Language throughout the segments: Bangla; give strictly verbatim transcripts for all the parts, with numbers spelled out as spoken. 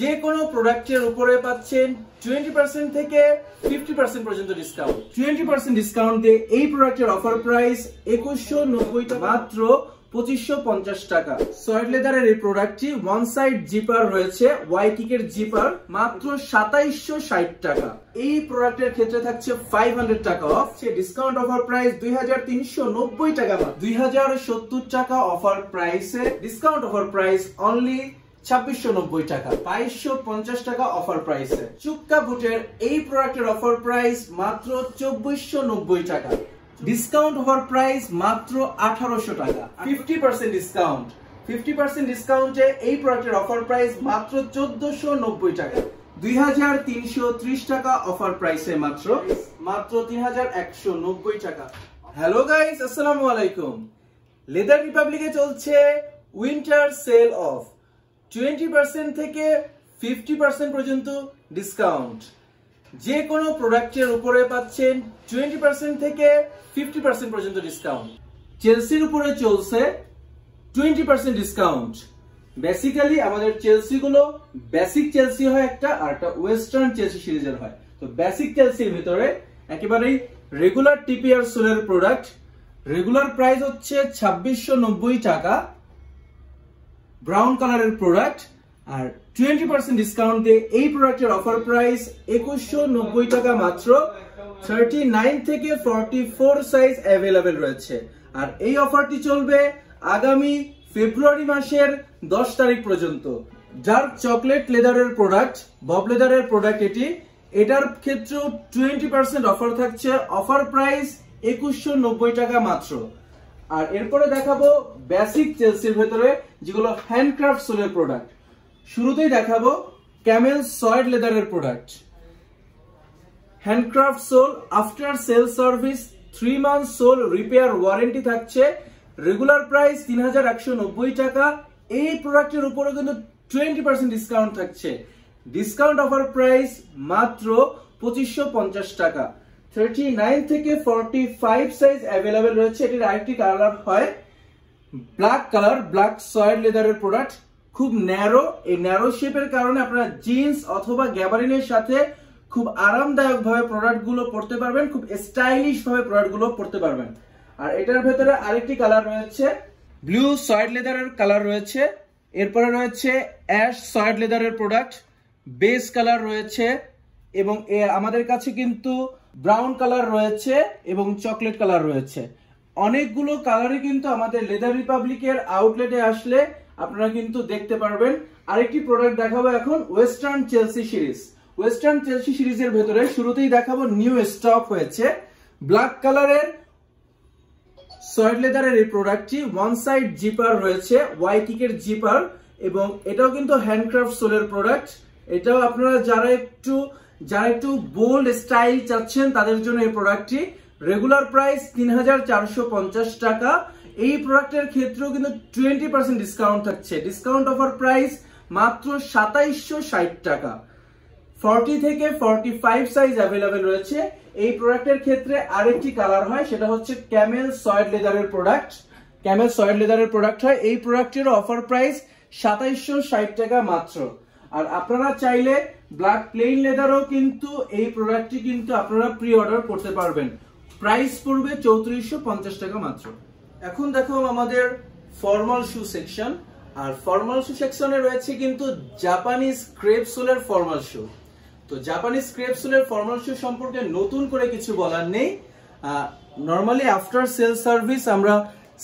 যে কোনো প্রোডাক্টের উপরে পাচ্ছেন twenty percent থেকে fifty percent পর্যন্ত ডিসকাউন্ট। twenty percent ডিসকাউন্টে এই প্রোডাক্টের অফার প্রাইস একুশশো নব্বই টাকা, মাত্র পঁচিশশো পঞ্চাশ টাকা। সয়েড লেদারের এই প্রোডাক্টটি ওয়ান সাইড জিপার রয়েছে, ওয়াই কিকের জিপার, মাত্র সাতাইশশো ষাট টাকা। এই প্রোডাক্টের ক্ষেত্রে থাকছে five hundred টাকা অফ। সে ডিসকাউন্ট অফার প্রাইস দুই হাজার তিনশো নব্বই টাকা, দুই হাজার সত্তর টাকা অফার প্রাইসে ডিসকাউন্ট অফার প্রাইস অনলি ছাব্বিশশো নব্বই টাকা, বাইশশো পঞ্চাশ টাকা অফার প্রাইসে। চুপকা বুটের এই প্রোডাক্টের অফার প্রাইস মাত্র চব্বিশশো নব্বই টাকা, ডিসকাউন্ট অফার প্রাইস মাত্র আঠারোশো টাকা। fifty percent discount, fifty percent ডিসকাউন্টে এই প্রোডাক্টের অফার প্রাইস মাত্র চোদ্দশো নব্বই টাকা, দুই হাজার তিনশো ত্রিশ টাকা অফার প্রাইসে মাত্র মাত্র তিন হাজার একশো নব্বই টাকা। হ্যালো গাইস, আসসালামু আলাইকুম। লেদার রিপাবলিকে চলছে winter sale off, twenty percent থেকে fifty percent পর্যন্ত ডিসকাউন্ট। যে কোনো প্রোডাক্টের উপরে পাচ্ছেন twenty percent থেকে fifty percent পর্যন্ত ডিসকাউন্ট। চেলসির উপরে চলছে twenty percent ডিসকাউন্ট। বেসিক্যালি আমাদের চেলসি গুলো বেসিক চেলসি হয় একটা, আর একটা ওয়েস্টার্ন চেলসি সিরিজের হয়। তো বেসিক চেলসির ভিতরে একেবারেই রেগুলার টিপিআর সোলের প্রোডাক্ট, রেগুলার প্রাইস হচ্ছে ছাব্বিশশো নব্বই টাকা, ব্রাউন কালারের প্রোডাক্ট। আর twenty percent ডিসকাউন্ট দিয়ে এই প্রোডাক্টের অফার প্রাইস একুশশো নব্বই টাকা, মাত্র thirty-nine থেকে forty-four সাইজ অ্যাভেলেবেল রয়েছে। আর এই অফারটি চলবে আগামী ফেব্রুয়ারি মাসের দশ তারিখ পর্যন্ত। ডার্ক চকলেট লেদারের প্রোডাক্ট, বব লেদারের প্রোডাক্ট এটি, এটার ক্ষেত্রেও twenty percent অফার থাকছে, অফার প্রাইস একুশশো নব্বই টাকা মাত্র। আর এরপরে দেখাবো বেসিক চেলসির ভেতরে যেগুলো হ্যান্ডক্রাফট সোলের প্রোডাক্ট। শুরুতেই দেখাবো ক্যামেল সয়েড লেদারের product, handcraft sole, after sale service, three month sole repair warranty থাকছে। রেগুলার প্রাইস তিন হাজার একশো নব্বই টাকা। এই প্রোডাক্টের উপরে কিন্তু টোয়েন্টি পার্সেন্ট ডিসকাউন্ট থাকছে, ডিসকাউন্ট অফার প্রাইস মাত্র পঁচিশশো পঞ্চাশ টাকা। থার্টি নাইন থেকে ফর্টি ফাইভ সাইজ অ্যাভেলেবেল রয়েছে। এটির আরেকটি কালার হয় ব্ল্যাক কালার, ব্ল্যাক সয়েড লেদারের প্রোডাক্ট, খুব ন্যারো। এই ন্যারো শেপের কারণে আপনারা জিন্স অথবা গ্যাবারিনের সাথে খুব আরামদায়ক ভাবে প্রোডাক্ট গুলো পরতে পারবেন, খুব স্টাইলিশ ভাবে প্রোডাক্ট গুলো পরতে পারবেন। আর এটার ভেতরে আরেকটি কালার রয়েছে, ব্লু সয়েড লেদারের কালার রয়েছে। এরপরে রয়েছে অ্যাশ সয়েড লেদারের প্রোডাক্ট, বেস কালার রয়েছে, এবং আমাদের কাছে কিন্তু ব্রাউন কালার রয়েছে এবং চকলেট কালার রয়েছে। অনেকগুলো কালারই কিন্তু আমাদের লেদার রিপাবলিকের আউটলেটে আসলে আপনারা কিন্তু দেখতে পারবেন। আরেকটি প্রোডাক্ট দেখাবো এখন, western Chelsea series. Western Chelsea সিরিজের ভেতরে শুরুতেই দেখাবো নিউ স্টক হয়েছে ব্ল্যাক কালারের সয়েড লেদারের এই প্রোডাক্টটি, ওয়ান সাইড জিপার রয়েছে, ওয়াই কিকের জিপার, এবং এটাও কিন্তু হ্যান্ডক্রাফট সোলের প্রোডাক্ট। এটাও আপনারা যারা একটু যারা একটু বোল্ড স্টাইল চাচ্ছেন তাদের জন্য এই প্রোডাক্টটি। রেগুলার প্রাইস তিন হাজার চারশো পঞ্চাশ টাকা। এই প্রোডাক্টের ক্ষেত্রেও কিন্তু টোয়েন্টি পার্সেন্ট ডিসকাউন্ট থাকছে, ডিসকাউন্ট অফার প্রাইস মাত্র সাতাইশশো ষাট টাকা। ফর্টি থেকে ফর্টি ফাইভ সাইজ অ্যাভেলেবেল রয়েছে। এই প্রোডাক্টের ক্ষেত্রে আরেকটি কালার হয়, সেটা হচ্ছে ক্যামেল সয়েড লেদারের প্রোডাক্ট, ক্যামেল সয়েড লেদারের প্রোডাক্ট হয়। এই প্রোডাক্টের অফার প্রাইস সাতাইশশো ষাট টাকা মাত্র। আর আপনারা চাইলে ব্ল্যাক প্লেন লেদারও কিন্তু এই প্রোডাক্টটি কিন্তু আপনারা প্রি অর্ডার করতে পারবেন, প্রাইস পড়বে চৌত্রিশশো পঞ্চাশ টাকা মাত্র। এখন দেখো আমাদের ফর্মাল শু সেকশন, আর ফর্মাল শু সেকশনে রয়েছে কিন্তু জাপানিজ ক্রেপ সোলের ফর্মাল শু। তো জাপানিজ ক্রেপ সোলের ফর্মাল শু সম্পর্কে নতুন করে কিছু বলার নেই। নর্মালি আফটার সেল সার্ভিস আমরা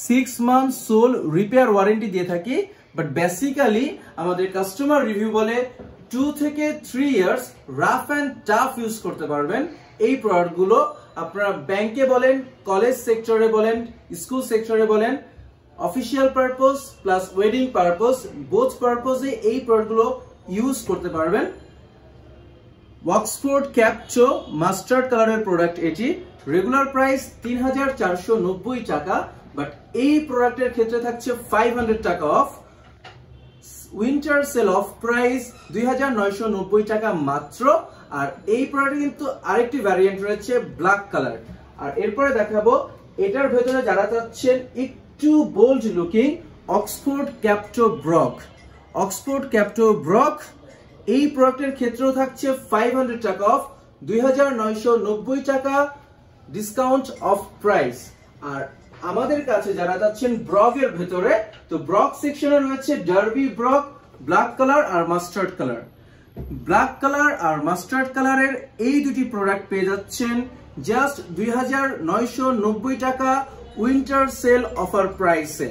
six month sole repair warranty দিয়ে থাকি, বাট বেসিক্যালি আমাদের কাস্টমার রিভিউ বলে টু থেকে three years rough and tough use করতে পারবেন। এই প্রোডাক্টগুলো আপনারা ব্যাংকে বলেন, কলেজ সেক্টরে বলেন, স্কুল সেক্টরে বলেন, official purpose plus wedding purpose, both পারপোজে এই প্রোডাক্টগুলো ইউজ করতে পারবেন। ওয়াক্সফোর্ড ক্যাপচো মাস্টার্ড কালারের প্রোডাক্ট এটি, রেগুলার প্রাইস তিন হাজার চারশো নব্বই টাকা, বাট এই প্রোডাক্টের ক্ষেত্রে থাকছে ফাইভ হান্ড্রেড টাকা off. Winter sale off price দুই হাজার নয়শো নব্বই টাকা মাত্র। আর এই প্রোডাক্টে কিন্তু আরেকটি ভ্যারিয়েন্ট রয়েছে ব্ল্যাক কালার। আর এরপরে দেখাবো এটার ভেতরে যারা চাচ্ছেন একটু bold looking, Oxford cap toe brogue, Oxford cap toe brogue এই প্রোডাক্টের ক্ষেত্রেও থাকছে five hundred টাকা off two thousand nine hundred ninety টাকা ডিসকাউন্ট অফ প্রাইস। আর আমাদের কাছে যারা যাচ্ছেন ব্রক এর ভিতরে, তো ব্রক সেকশনে রয়েছে ডার্বি ব্রক ব্ল্যাক কালার আর মাস্টার্ড কালার। ব্ল্যাক কালার আর মাস্টার্ড কালারের এই দুটি প্রোডাক্ট পেয়ে যাচ্ছেন just two thousand nine hundred ninety টাকা উইন্টার সেল অফার প্রাইসে।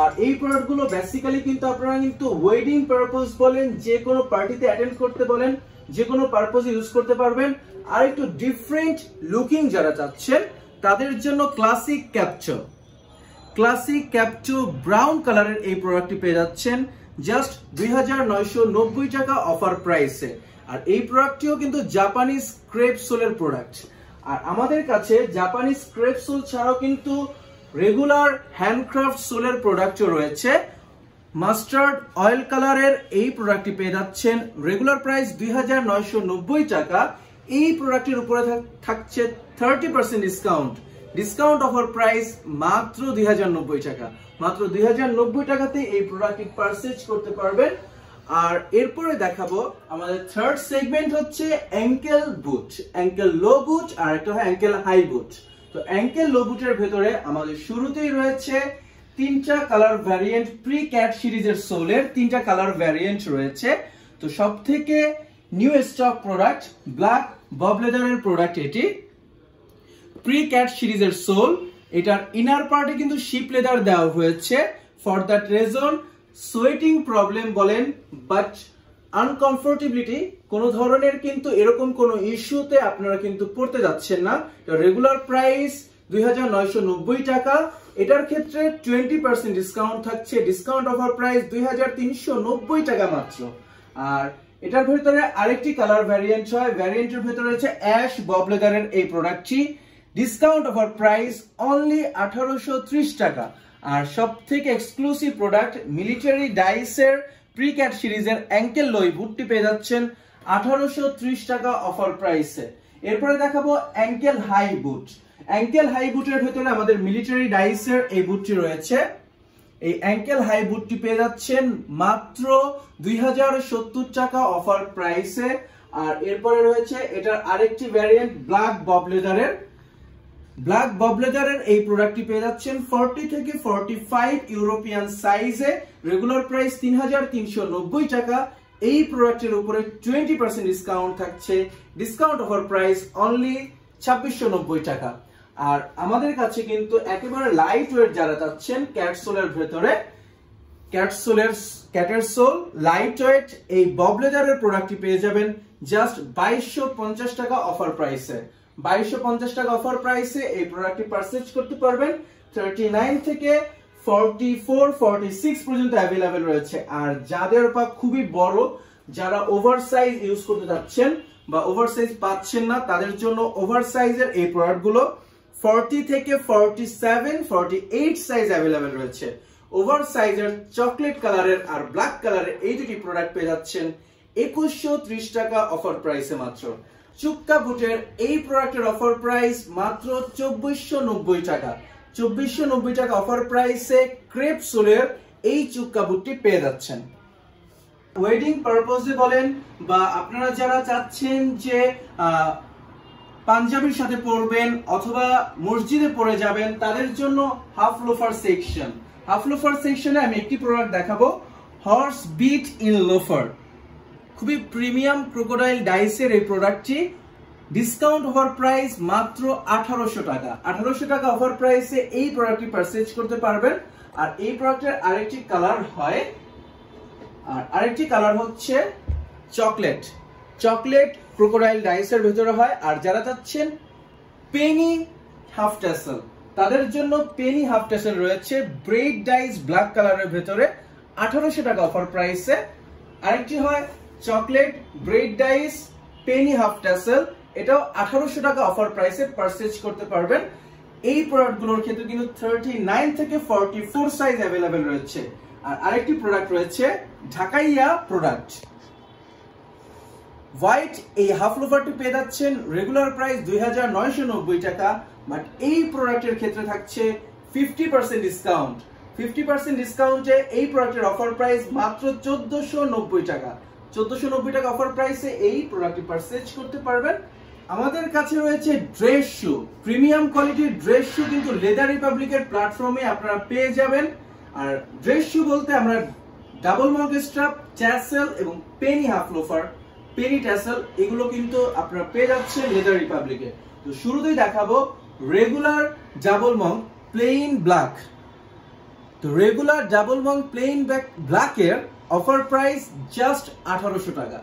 আর এই প্রোডাক্টগুলো বেসিক্যালি কিন্তু আপনারা কিন্তু ওয়েডিং পারপাস বলেন, যে কোনো পার্টিতে অ্যাটেন্ড করতে বলেন, যে কোনো পারপাসে ইউজ করতে পারবেন। আর একটু ডিফারেন্ট লুকিং যারা চাচ্ছেন তাদের জন্য classic cap toe, classic cap toe brown কালারের এই প্রোডাক্টটি পেয়ে যাচ্ছেন just two thousand nine hundred ninety টাকা অফার প্রাইসে। আর এই প্রোডাক্টটিও কিন্তু জাপানিজ ক্রেপ সোলের প্রোডাক্ট। আর আমাদের কাছে জাপানিজ ক্রেপ সোল ছাড়াও কিন্তু রেগুলার হ্যান্ডক্রাফট সোলের প্রোডাক্টও রয়েছে। মাস্টার্ড অয়েল কালারের এই প্রোডাক্টটি পেয়ে যাচ্ছেন regular price two thousand nine hundred ninety টাকা। এই প্রোডাক্টের উপরে থাকছে thirty percent discount, discount offer price মাত্র two thousand ninety টাকা। মাত্র two thousand ninety টাকাতে এই প্রোডাক্টটি পারচেজ করতে পারবেন। আর এরপরে দেখাবো আমাদের থার্ড সেগমেন্ট হচ্ছে ankle boot, ankle low boot আর একটা হয় অ্যাঙ্কেল হাই বুট। তো অ্যাঙ্কেল লো বুটের ভেতরে আমাদের শুরুতেই রয়েছে তিনটা কালার ভ্যারিয়েন্ট, প্রি ক্যাট সিরিজের সোলের তিনটা কালার ভ্যারিয়েন্ট রয়েছে। তো সব থেকে নিউ স্টক প্রোডাক্ট ব্ল্যাক ববলেদারের প্রোডাক্ট, এটি প্রি ক্যাট সিরিজের সোল। এটার ইনার পার্টে কিন্তু শিপ লেদার দেওয়া হয়েছে, for that reason sweating problem বলেন বাট আনকমফোর্টেবিলিটি কোনো ধরনের কিন্তু এরকম কোনো ইস্যুতে আপনারা কিন্তু পড়তে যাচ্ছেন না। Regular price two thousand nine hundred ninety টাকা, এটার ক্ষেত্রে twenty percent ডিসকাউন্ট থাকছে, discount offer price two thousand three hundred ninety টাকা মাত্র। আর এটার ভিতরে আরেকটি কালার ভ্যারিয়েন্ট হয়, ভ্যারিয়েন্টের ভিতরে আছে অ্যাশ ববলেদারের এই প্রোডাক্টটি, discount offer price only eighteen thirty টাকা। আর সবথেকে এক্সক্লুসিভ প্রোডাক্ট মিলিটারি ডাইসের প্রি ক্যাট সিরিজের অ্যাঙ্কেল লয় বুটটি পেয়ে যাচ্ছেন eighteen thirty টাকা অফার প্রাইসে। এরপরে দেখাবো ankle high boot, ankle high বুটের ভেতরে আমাদের মিলিটারি ডাইসের এই বুটটি রয়েছে। এই অ্যাঙ্কেল হাই বুটটি পেয়ে যাচ্ছেন মাত্র two thousand seventy টাকা অফার প্রাইসে। আর এরপরে রয়েছে এটার আরেকটি ভ্যারিয়েন্ট ব্ল্যাক ববলেদারের, ব্ল্যাক ববলেদারের এই প্রোডাক্টটি পেয়ে যাচ্ছেন forty থেকে forty-five ইউরোপিয়ান সাইজে, রেগুলার প্রাইস তিন হাজার তিনশো নব্বই টাকা। এই প্রোডাক্টের উপরে twenty percent ডিসকাউন্ট থাকছে, ডিসকাউন্ট অফার প্রাইস অনলি ছাব্বিশশো নব্বই টাকা। আর আমাদের কাছে কিন্তু একেবারে লাইট ওয়েট যারা চাচ্ছেন ক্যাটসোলের ভেতরে, ক্যাটসোলের ক্যাটের সোল লাইট ওয়েট এই ববলেদারের প্রোডাক্টটি পেয়ে যাবেন জাস্ট বাইশশো পঞ্চাশ টাকা অফার প্রাইসে। বাইশশো পঞ্চাশ টাকা অফার প্রাইসে এই প্রোডাক্টটি পারচেজ করতে পারবেন। thirty-nine থেকে forty-four forty-six পর্যন্ত अवेलेबल রয়েছে। আর যাদের পা খুবই বড়, যারা ওভারসাইজ ইউজ করতে যাচ্ছেন বা ওভারসাইজ পাচ্ছেন না, তাদের জন্য ওভারসাইজের এই প্রোডাক্টগুলো forty থেকে forty-seven forty-eight সাইজ अवेलेबल রয়েছে। ওভারসাইজের চকলেট কালারের আর ব্ল্যাক কালারের এই দুটি প্রোডাক্ট পেয়ে যাচ্ছেন twenty-one thirty টাকা অফার প্রাইসে মাত্র। চুপকা বুটের এই প্রোডাক্টের অফার প্রাইস মাত্র চব্বিশশো নব্বই টাকা, চব্বিশশো নব্বই টাকা অফার প্রাইসে ক্রেপ সোলের এই চুপকা বুটটি পেয়ে যাচ্ছেন। ওয়েডিং পারপাসে বলেন বা আপনারা যারা চাচ্ছেন যে পাঞ্জাবির সাথে পরবেন অথবা মসজিদে পরে যাবেন, তাদের জন্য half loafer section, half loafer সেকশনে আমি একটি প্রোডাক্ট দেখাবো হর্স বিট ইন লোফার, খুবই প্রিমিয়াম ক্রোকোডাইল ডাইসের এই প্রোডাক্টটি, ডিসকাউন্ট অফার প্রাইস মাত্র আঠারোশো টাকা। আঠারোশো টাকা অফার প্রাইসে এই প্রোডাক্টটি পারচেজ করতে পারবেন। আর এই প্রোডাক্টের আরেকটি কালার হয়, আর আরেকটি কালার হচ্ছে চকলেট, চকলেট ক্রোকোডাইল ডাইসের ভেতরে হয়। আর যারা চাচ্ছেন পেনি হাফ ট্যাসেল, তাদের জন্য পেনি হাফ ট্যাসেল রয়েছে ব্রেড ডাইস ব্ল্যাক কালারের ভেতরে, আঠারোশো টাকা অফার প্রাইসে। আরেকটি হয় chocolate bread dice penny half tassel, এটাও আঠারোশো টাকা অফার প্রাইসে পারচেজ করতে পারবেন। এই প্রোডাক্টগুলোর ক্ষেত্রে কিন্তু thirty-nine থেকে forty-four সাইজ অ্যাভেলেবেল রয়েছে। আর আরেকটি প্রোডাক্ট রয়েছে ঢাকাইয়া প্রোডাক্ট হোয়াইট, এই হাফ লোফারটি পেয়ে যাচ্ছেন রেগুলার প্রাইস দুই হাজার নয়শো নব্বই টাকা, বাট এই প্রোডাক্টের ক্ষেত্রে থাকছে fifty percent discount, fifty percent ডিসকাউন্টে এই প্রোডাক্টের অফার প্রাইস মাত্র চোদ্দশো নব্বই টাকা, চোদ্দশো নব্বই টাকা অফার প্রাইসে এই প্রোডাক্টটি পারচেজ করতে পারবেন। আমাদের কাছে রয়েছে ড্রেস শু, প্রিমিয়াম কোয়ালিটির ড্রেস শু কিন্তু লেদার রিপাবলিকের প্ল্যাটফর্মে আপনারা পেয়ে যাবেন। আর ড্রেস শু বলতে আমরা ডাবল মগ স্ট্রাপ, ট্যাসেল এবং penny half loafer, penny tassel এগুলো কিন্তু আপনারা পেয়ে যাচ্ছেন লেদার রিপাবলিকে। তো শুরুতেই দেখাবো regular double monk plain black. তো রেগুলার ডাবল মগ প্লেইন ব্ল্যাকের অফার প্রাইস জাস্ট আঠারোশো টাকা।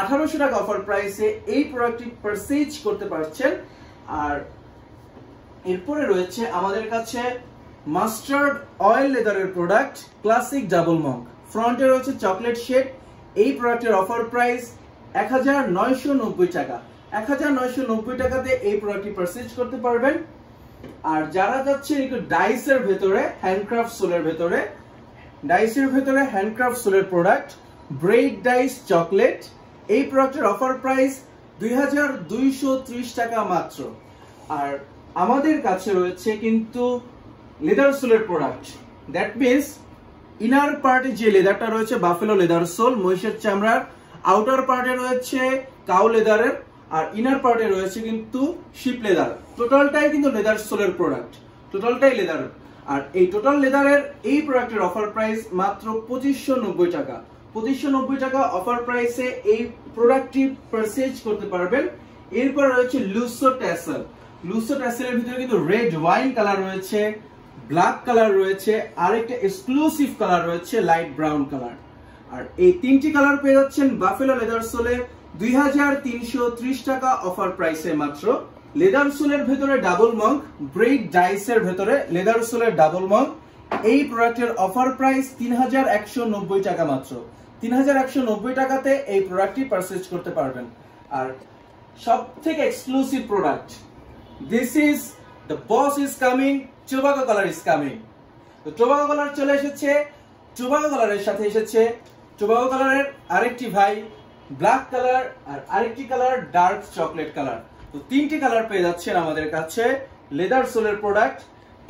আঠারোশো টাকা অফার প্রাইসে এই প্রোডাক্টটি পারচেজ করতে পারছেন। আর এরপরে রয়েছে আমাদের কাছে মাস্টার্ড অয়েল লেদারের প্রোডাক্ট ক্লাসিক ডাবল মগ, ফ্রন্টে রয়েছে চকলেট শেড। এই প্রোডাক্টের অফার প্রাইস এক হাজার নয়শো নব্বই টাকা। এক হাজার নয়শো নব্বই টাকাতে এই প্রোডাক্টটি পারচেজ করতে পারবেন। আর যারা যাচ্ছেন একটু ডাইসের ভেতরে, হ্যান্ডক্রাফট সোলের ভেতরে, ডাইসের ভেতরে হ্যান্ডক্রাফট সোলের প্রোডাক্ট ব্রেড ডাইস চকলেট, এই প্রোডাক্টের অফার প্রাইস দুই হাজার দুইশো ত্রিশ টাকা মাত্র। আর আমাদের কাছে রয়েছে কিন্তু লেদার সোলের প্রোডাক্ট, দ্যাট মিনস ইনার পার্টে যে লেদারটা রয়েছে বাফেলো লেদার সোল, মহিষের চামড়ার, আউটার পার্টে রয়েছে কাউ লেদারের, আর ইনার পার্টে রয়েছে কিন্তু শিপ লেদার। টোটালটাই কিন্তু লেদার সোলের প্রোডাক্ট, টোটালটাই লেদার। আর এই টোটাল লেদারের এই প্রোডাক্টের অফার প্রাইস মাত্র পঁচিশশো নব্বই টাকা। পঁচিশশো নব্বই টাকা অফার প্রাইসে এই প্রোডাক্টটি পারচেজ করতে পারবেন। এরপর রয়েছে লুসো ট্যাসেল। লুসো ট্যাসেলের ভিতরে কিন্তু রেড ওয়াইন কালার রয়েছে, ব্ল্যাক কালার রয়েছে, আর একটা এক্সক্লুসিভ কালার রয়েছে লাইট ব্রাউন কালার। আর এই তিনটি কালার পেয়ে যাচ্ছেন বাফেলো লেদার সোলে দুই হাজার তিনশো ত্রিশ টাকা অফার প্রাইসে মাত্র। লেদার সোলের ভেতরে ডাবল মগ ব্রেড ডাইসের ভেতরে লেদার সোলের ডাবল মগ, এই প্রোডাক্টের অফার প্রাইস তিন হাজার একশো নব্বই টাকা মাত্র। তিন হাজার একশো নব্বই টাকাতে এই প্রোডাক্টটি পারচেজ করতে পারবেন। আর সব থেকে exclusive product, this is the boss is coming, tobacco colour is coming. তো টোবাকো কালার চলে এসেছে, টোবাকো কালারের সাথে এসেছে টোবাকো কালারের আরেকটি ভাই ব্ল্যাক কালার, আর আরেকটি কালার ডার্ক চকলেট কালার। তো তিনটি কালার পেয়ে যাচ্ছেন আমাদের কাছে লেদার সোলের প্রোডাক্ট।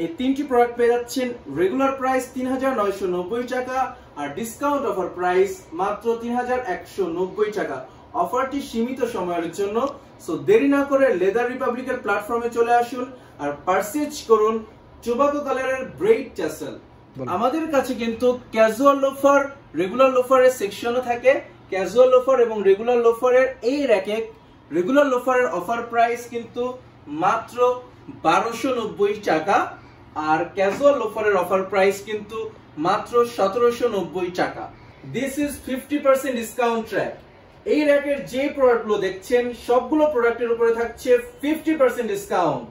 এই তিনটি প্রোডাক্ট পেয়ে যাচ্ছেন রেগুলার প্রাইস তিন হাজার নয়শো নব্বই টাকা, আর ডিসকাউন্ট অফার প্রাইস মাত্র তিন হাজার একশো নব্বই টাকা। অফারটি সীমিত সময়ের জন্য, সো দেরি না করে লেদার রিপাবলিকের প্ল্যাটফর্মে চলে আসুন আর পারচেজ করুন টোবাকো কালারের ব্রেড ট্যাসেল। আমাদের কাছে কিন্তু ক্যাজুয়াল লোফার, রেগুলার লোফারের সেকশনও থাকে। ক্যাজুয়াল লোফার এবং রেগুলার লোফারের এই র্যাকে রেগুলার লোফারের অফার প্রাইস কিন্তু মাত্র বারোশো নব্বই টাকা, আর ক্যাজুয়াল লোফারের অফার প্রাইস কিন্তু মাত্র সতেরোশো নব্বই টাকা। This is fifty percent discount rack. এই র্যাকের যে প্রোডাক্টগুলো দেখছেন সবগুলো প্রোডাক্টের উপরে থাকছে ফিফটি পার্সেন্ট ডিসকাউন্ট।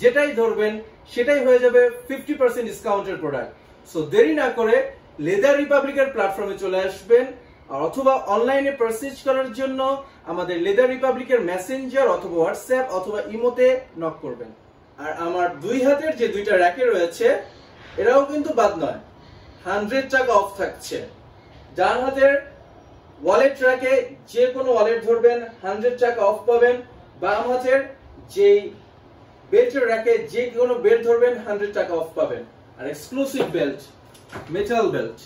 যেটাই ধরবেন সেটাই হয়ে যাবে ফিফটি পার্সেন্ট ডিসকাউন্টের প্রোডাক্ট। সো দেরি না করে লেদার রিপাবলিকের প্ল্যাটফর্মে চলে আসবেন, অথবা অনলাইনে পারচেজ করার জন্য আমাদের লেদার রিপাবলিকের মেসেঞ্জার অথবা হোয়াটসঅ্যাপ অথবা ইমোতে নক করবেন। আর আমার দুই হাতের যে দুইটা র্যাকে রয়েছে এরাও কিন্তু বাদ নয়, হান্ড্রেড টাকা অফ থাকছে। ডান হাতের ওয়ালেট র্যাকে যে কোনো ওয়ালেট ধরবেন হান্ড্রেড টাকা অফ পাবেন, বাম হাতের যে বেল্টের র্যাকে যে কোনো বেল্ট ধরবেন হান্ড্রেড টাকা অফ পাবেন। আর exclusive belt, metal belt,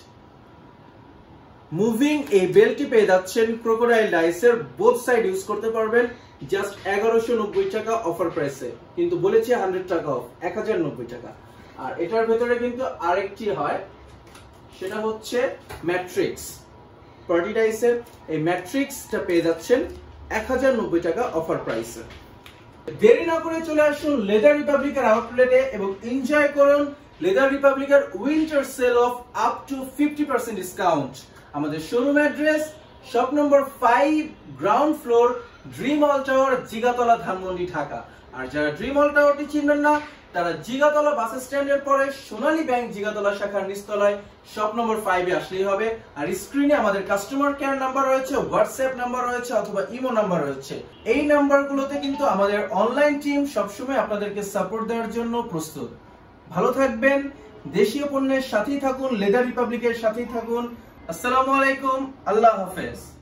moving এই বেল্টটি পেয়ে যাচ্ছেন ক্রোকোডাইল ডাইসের, বোথ সাইড ইউজ করতে পারবেন জাস্ট এগারোশো নব্বই টাকা অফার প্রাইসে, কিন্তু বলেছে হান্ড্রেড টাকা অফ, এক হাজার নব্বই টাকা। আর এটার ভেতরে কিন্তু আরেকটি হয়, সেটা হচ্ছে ম্যাট্রিক্স পার্টি ডাইসের, এই ম্যাট্রিক্সটা পেয়ে যাচ্ছেন এক হাজার নব্বই টাকা অফার প্রাইসে। দেরি না করে চলে আসুন লেদার রিপাবলিকের আউটলেটে এবং এনজয় করুন লেদার রিপাবলিকের winter sale off up to fifty percent discount. আমাদের showroom address shop number five, ground floor, dream world tower, Jigatola, Dhanmondi, Dhaka. আর যারা ড্রিম ওয়ার্ল্ড টাওয়ারটি চিনবেন না তারা জিগাতলা বাস স্ট্যান্ডের পরে সোনালী ব্যাংক জিগাতলা শাখার নিচতলায় শপ নম্বর ফাইভে আসলেই হবে। আর স্ক্রিনে আমাদের কাস্টমার কেয়ার নাম্বার রয়েছে, হোয়াটসঅ্যাপ নাম্বার রয়েছে অথবা ইমো নাম্বার রয়েছে। এই নাম্বারগুলোতে কিন্তু আমাদের অনলাইন টিম সবসময় আপনাদেরকে সাপোর্ট দেওয়ার জন্য প্রস্তুত। ভালো থাকবেন, দেশীয় পণ্যের সাথেই থাকুন, লেদার রিপাবলিকের সাথেই থাকুন। আসসালামু আলাইকুম, আল্লাহ হাফেজ।